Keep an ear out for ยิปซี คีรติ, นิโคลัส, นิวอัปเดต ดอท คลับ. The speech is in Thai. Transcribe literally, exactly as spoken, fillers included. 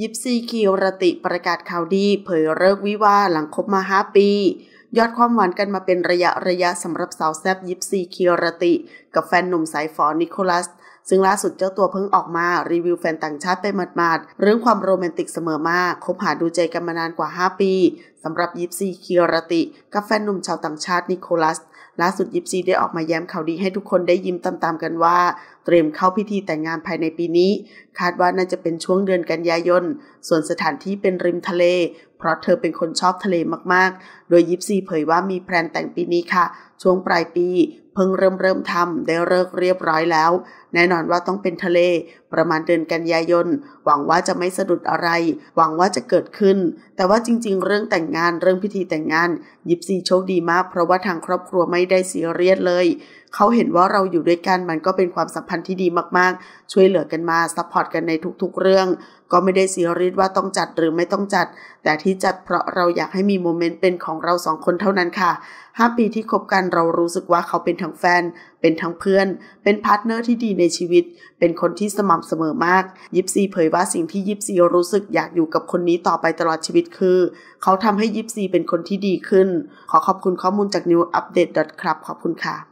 ยิปซี คีรติประกาศข่าวดีเผยเลิกวิวาหลังคบมา ห้า ปียอดความหวานกันมาเป็นระยะระยะสำหรับสาวแซบยิปซี คีรติกับแฟนหนุ่มสายฝอนิโคลัสซึ่งล่าสุดเจ้าตัวเพิ่งออกมารีวิวแฟนต่างชาติไปหมาดๆเรื่องความโรแมนติกเสมอมาคบหาดูใจกันมานานกว่าห้าปีสำหรับยิปซี คีรติกับแฟนหนุ่มชาวต่างชาตินิโคลัสล่าสุดยิปซีได้ออกมาแย้มข่าวดีให้ทุกคนได้ยิ้มตามๆกันว่าเตรียมเข้าพิธีแต่งงานภายในปีนี้คาดว่าน่าจะเป็นช่วงเดือนกันยายนส่วนสถานที่เป็นริมทะเลเพราะเธอเป็นคนชอบทะเลมากๆโดยยิปซีเผยว่ามีแพลนแต่งปีนี้ค่ะช่วงปลายปีเพิ่งเริ่มเริ่มทำได้เลิกเรียบร้อยแล้วแน่นอนว่าต้องเป็นทะเลประมาณเดือนกันยายนหวังว่าจะไม่สะดุดอะไรหวังว่าจะเกิดขึ้นแต่ว่าจริงๆเรื่องแต่งงานเรื่องพิธีแต่งงานยิปซีโชคดีมากเพราะว่าทางครอบครัวไม่ได้ซีเรียสเลยเขาเห็นว่าเราอยู่ด้วยกันมันก็เป็นความสัมพันธ์ที่ดีมากๆช่วยเหลือกันมาซัพพอร์ตกันในทุกๆเรื่องก็ไม่ได้ซีเรียสว่าต้องจัดหรือไม่ต้องจัดแต่ที่จัดเพราะเราอยากให้มีโมเมนต์เป็นของเราสองคนเท่านั้นค่ะห้าปีที่คบกันเรารู้สึกว่าเขาเป็นทั้งแฟนเป็นทั้งเพื่อนเป็นพาร์ทเนอร์ที่ดีในชีวิตเป็นคนที่สม่ำเสมอมากยิปซีเผยว่าสิ่งที่ยิปซีรู้สึกอยากอยู่กับคนนี้ต่อไปตลอดชีวิตคือเขาทำให้ยิปซีเป็นคนที่ดีขึ้นขอขอบคุณข้อมูลจาก นิวอัปเดต ดอท คลับ ขอบคุณค่ะ